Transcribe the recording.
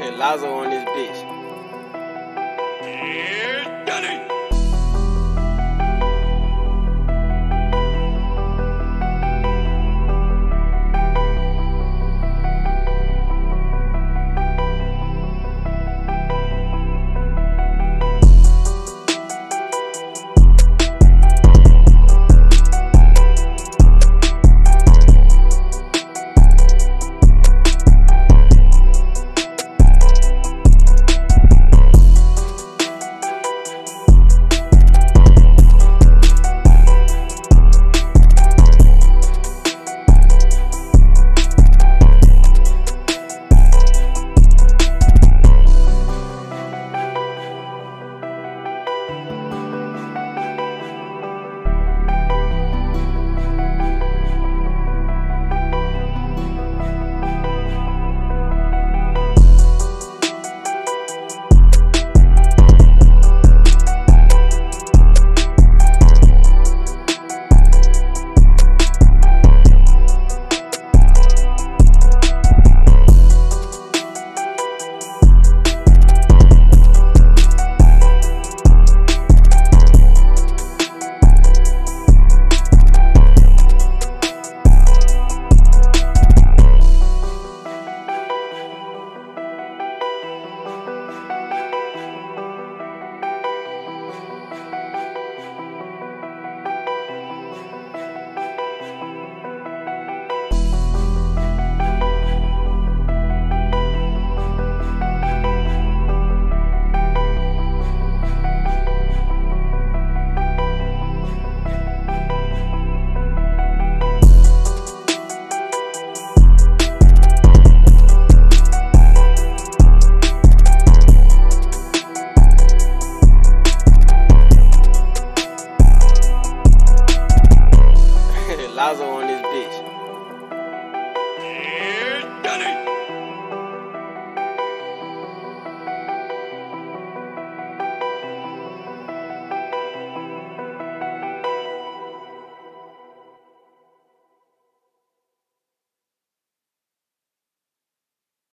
Lazo on this bitch. Yeah, done it. Lazo on this bitch.